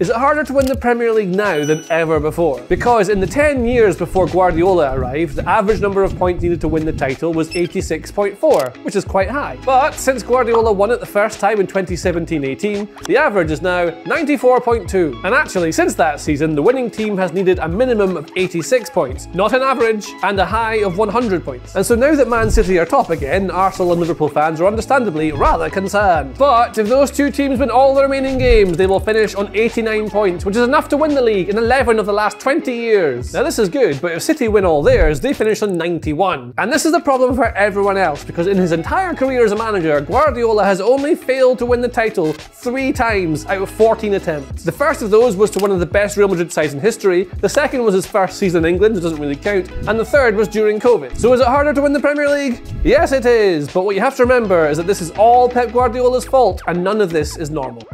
Is it harder to win the Premier League now than ever before? Because in the 10 years before Guardiola arrived, the average number of points needed to win the title was 86.4, which is quite high. But since Guardiola won it the first time in 2017-18, the average is now 94.2. And actually, since that season, the winning team has needed a minimum of 86 points, not an average, and a high of 100 points. And so now that Man City are top again, Arsenal and Liverpool fans are understandably rather concerned. But if those two teams win all the remaining games, they will finish on 89 points, which is enough to win the league in 11 of the last 20 years. Now this is good, but if City win all theirs, they finish on 91. And this is the problem for everyone else, because in his entire career as a manager, Guardiola has only failed to win the title 3 times out of 14 attempts. The first of those was to one of the best Real Madrid sides in history, the second was his first season in England, which doesn't really count, and the third was during COVID. So is it harder to win the Premier League? Yes it is, but what you have to remember is that this is all Pep Guardiola's fault, and none of this is normal.